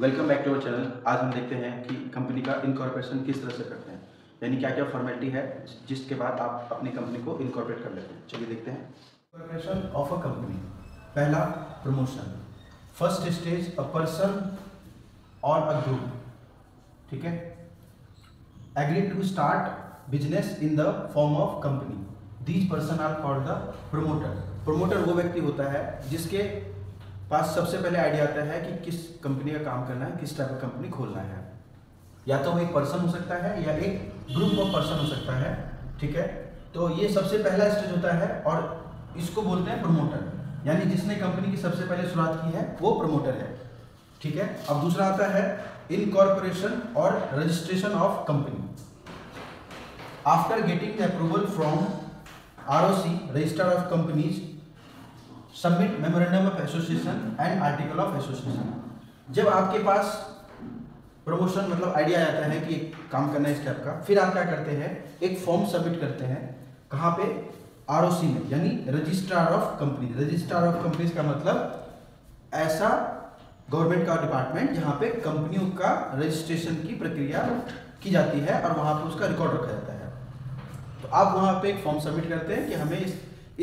Welcome back to our channel. आज हम देखते हैं कि कंपनी का इनकॉर्पोरेशन किस तरह से करते हैं, यानी क्या क्या फॉर्मेलिटी है जिसके बाद आप अपनी कंपनी को इनकॉर्पोरेट कर लेते हैं। चलिए देखते हैं। Incorporation of a company. पहला, promotion. First stage, a person और अ ग्रुप, ठीक है, agree to start business in the form of company. These person are called the promoter. Promoter वो व्यक्ति होता है जिसके पास सबसे पहले आइडिया आता है कि किस कंपनी का काम करना है, किस टाइप का कंपनी खोलना है। या तो वो एक पर्सन हो सकता है या एक ग्रुप ऑफ पर्सन हो सकता है, ठीक है। तो ये सबसे पहला स्टेज होता है और इसको बोलते हैं प्रमोटर, यानी जिसने कंपनी की सबसे पहले शुरुआत की है वो प्रमोटर है, ठीक है। अब दूसरा आता है इनकॉर्पोरेशन और registration of company. After getting approval from ROC, register of companies, submit memorandum of association and article of association. जब आपके पास प्रमोशन मतलब आइडिया आता है कि काम करना है इस टाइप का, फिर आप क्या करते हैं, एक फॉर्म सबमिट करते हैं। कहाँ पे? ROC में, यानी registrar of company. Registrar of companies का मतलब ऐसा गवर्नमेंट का डिपार्टमेंट जहाँ पे कंपनियों का रजिस्ट्रेशन की प्रक्रिया की जाती है और वहाँ पर उसका रिकॉर्ड रखा जाता है। तो आप वहाँ पर एक फॉर्म सबमिट करते हैं कि हमें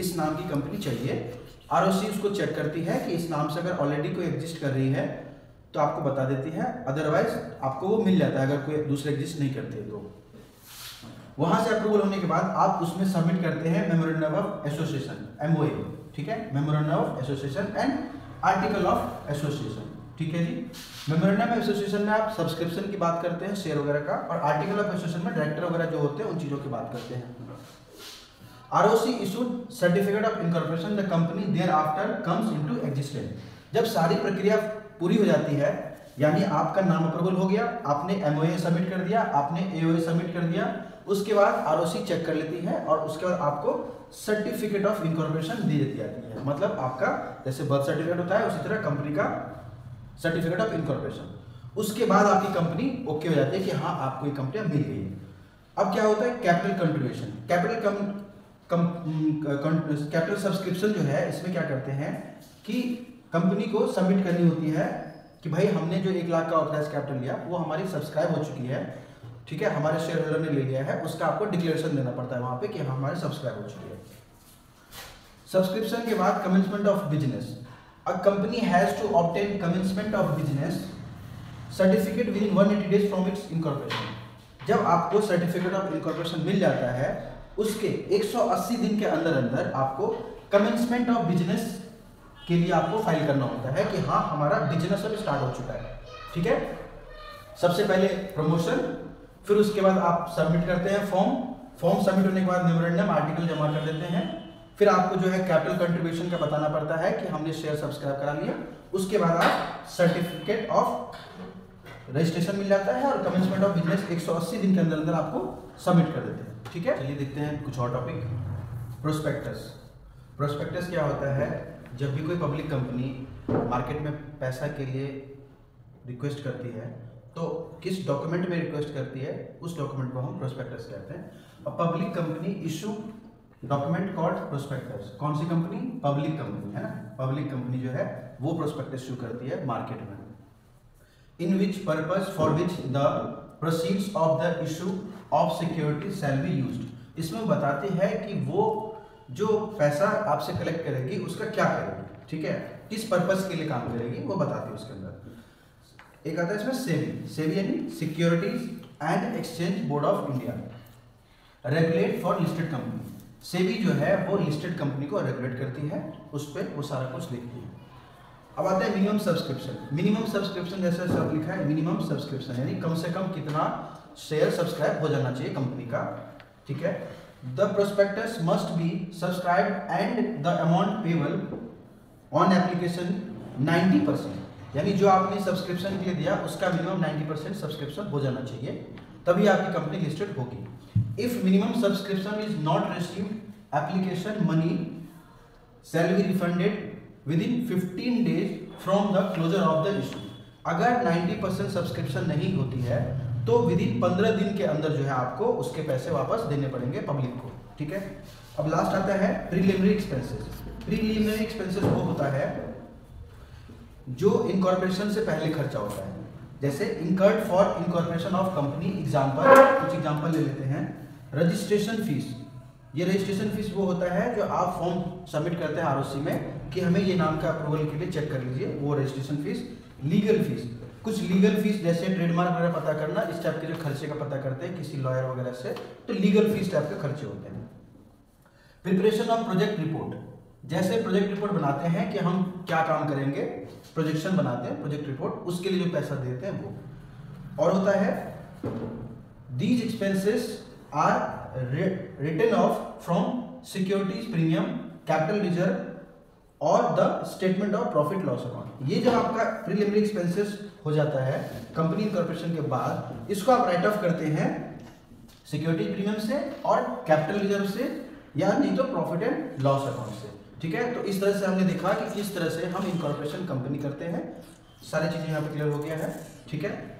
इस नाम की कंपनी चाहिए। ROC उसको चेक करती है कि इस नाम से अगर ऑलरेडी कोई एग्जिस्ट कर रही है तो आपको बता देती है, अदरवाइज आपको वो मिल जाता है अगर कोई दूसरे एग्जिस्ट नहीं करते तो। वहाँ से अप्रूवल होने के बाद आप उसमें सबमिट करते हैं मेमोरेंडम ऑफ एसोसिएशन, MOA, ठीक है, memorandum of association and article of association, ठीक है जी। मेमोरेंडम ऑफ एसोसिएशन में आप सब्सक्रिप्शन की बात करते हैं, शेयर वगैरह का, और आर्टिकल ऑफ एसोसिएशन में डायरेक्टर वगैरह जो होते हैं उन चीज़ों की बात करते हैं। ROC issued certificate of incorporation, the company thereafter comes into existence। जब सारी प्रक्रिया पूरी हो जाती है, यानी आपका नाम अप्रूवल हो गया, आपने MOA सबमिट कर दिया, आपने AOA सबमिट कर दिया, उसके बाद ROC चेक कर लेती है और उसके बाद आपको सर्टिफिकेट ऑफ इनकॉर्पोरेशन दे दी जाती है। मतलब आपका जैसे बर्थ सर्टिफिकेट होता है उसी तरह कंपनी का सर्टिफिकेट ऑफ इनकॉर्पोरेशन। उसके बाद आपकी कंपनी ओके हो जाती है कि हाँ आपको ये कंपनियाँ मिल गई है। अब क्या होता है? Capital contribution. कैपिटल सब्सक्रिप्शन जो है इसमें क्या करते हैं कि कंपनी को सबमिट करनी होती है कि भाई हमने जो 1 लाख का ऑथराइज्ड कैपिटल लिया वो हमारी सब्सक्राइब हो चुकी है, ठीक है, हमारे शेयर होल्डर ने ले लिया है। उसका आपको डिक्लेरेशन देना पड़ता है वहाँ पे कि हमारे सब्सक्राइब हो चुकी है। सब्सक्रिप्शन के बाद commencement of business. A company has to obtain commencement of business certificate within 180 days from its incorporation. जब आपको सर्टिफिकेट ऑफ इनकॉर्पोरेशन मिल जाता है उसके 180 दिन के अंदर अंदर आपको कमेंसमेंट ऑफ बिजनेस के लिए आपको फाइल करना होता है कि हाँ हमारा बिजनेस अब स्टार्ट हो चुका है, ठीक है। सबसे पहले प्रमोशन, फिर उसके बाद आप सबमिट करते हैं फॉर्म। फॉर्म सबमिट होने के बाद मेमोरेंडम, आर्टिकल जमा कर देते हैं। फिर आपको जो है कैपिटल कंट्रीब्यूशन का बताना पड़ता है कि हमने शेयर सब्सक्राइब करा लिया। उसके बाद आप सर्टिफिकेट ऑफ रजिस्ट्रेशन मिल जाता है और कमेंसमेंट ऑफ बिजनेस 180 दिन के अंदर अंदर आपको सबमिट कर देते हैं, ठीक है। चलिए देखते हैं कुछ और टॉपिक। प्रोस्पेक्टस। प्रोस्पेक्टस क्या होता है? जब भी कोई पब्लिक कंपनी मार्केट में पैसा के लिए रिक्वेस्ट करती है तो किस डॉक्यूमेंट में रिक्वेस्ट करती है उस डॉक्यूमेंट को हम प्रोस्पेक्टस कहते हैं। और public company issue document called prospectus. कौन सी कंपनी? पब्लिक कंपनी, है ना। पब्लिक कंपनी जो है वो प्रोस्पेक्टस इशू करती है मार्केट में। In which purpose for which the proceeds of the issue of securities shall be used। इसमें बताते हैं कि वो जो पैसा आपसे कलेक्ट करेगी उसका क्या करेगी, ठीक है, किस पर्पस के लिए काम करेगी वो बताती है उसके अंदर। एक आता है इसमें सेबी। सेबी यानी securities and exchange board of India, regulate for listed company. SEBI जो है वो लिस्टेड कंपनी को रेगुलेट करती है, उस पर वो सारा कुछ देखती है। अब आता है मिनिमम सब्सक्रिप्शन। मिनिमम सब्सक्रिप्शन जैसा सब लिखा है, मिनिमम सब्सक्रिप्शन यानी कम से कम कितना शेयर सब्सक्राइब हो जाना चाहिए कंपनी का, ठीक है। The prospectus must be subscribe and the amount payable on application 90%, यानी जो आपने सब्सक्रिप्शन के लिए दिया उसका मिनिमम 90% सब्सक्रिप्शन हो जाना चाहिए, तभी आपकी कंपनी लिस्टेड होगी। If minimum subscription is not received, application money shall be refunded Within 15 days from the closure of the issue। अगर 90% सब्सक्रिप्शन नहीं होती है तो विदिन 15 दिन के अंदर जो है आपको उसके पैसे वापस देने पड़ेंगे पब्लिक को, ठीक है। अब लास्ट आता है प्रीलिमिनरी एक्सपेंसेस। प्रीलिमिनरी एक्सपेंसेस वो होता है जो इनकॉर्पोरेशन से पहले खर्चा होता है। जैसे incurred for incorporation of company, example कुछ एग्जाम्पल ले लेते हैं। रजिस्ट्रेशन फीस, ये रजिस्ट्रेशन फीस वो होता है जो आप फॉर्म सबमिट करते हैं ROC में कि हमें ये नाम का अप्रूवल के लिए चेक कर लीजिए, वो रजिस्ट्रेशन फीस। लीगल फीस, कुछ लीगल फीस जैसे ट्रेडमार्क वगैरह पता करना, इस टाइप के जो खर्चे का पता करते हैं किसी लॉयर वगैरह से, तो लीगल फीस टाइप के खर्चे होते हैं। प्रिपरेशन ऑफ प्रोजेक्ट रिपोर्ट, जैसे प्रोजेक्ट रिपोर्ट बनाते हैं कि हम क्या काम करेंगे, प्रोजेक्शन बनाते हैं प्रोजेक्ट रिपोर्ट, उसके लिए जो पैसा देते हैं वो। और होता है these expenses are written off from securities premium capital reserve और the statement of profit loss account. ये जो आपका प्रीलिमिनरी एक्सपेंसेस हो जाता है कंपनी इनकॉर्पोरेशन के बाद, इसको आप राइट ऑफ करते हैं सिक्योरिटी प्रीमियम से और कैपिटल रिजर्व से, या नहीं तो प्रॉफिट एंड लॉस अकाउंट से। ठीक है, तो इस तरह से हमने देखा कि किस तरह से हम इनकॉर्पोरेशन कंपनी करते हैं। सारी चीज़ें यहाँ पर क्लियर हो गया है। ठीक है।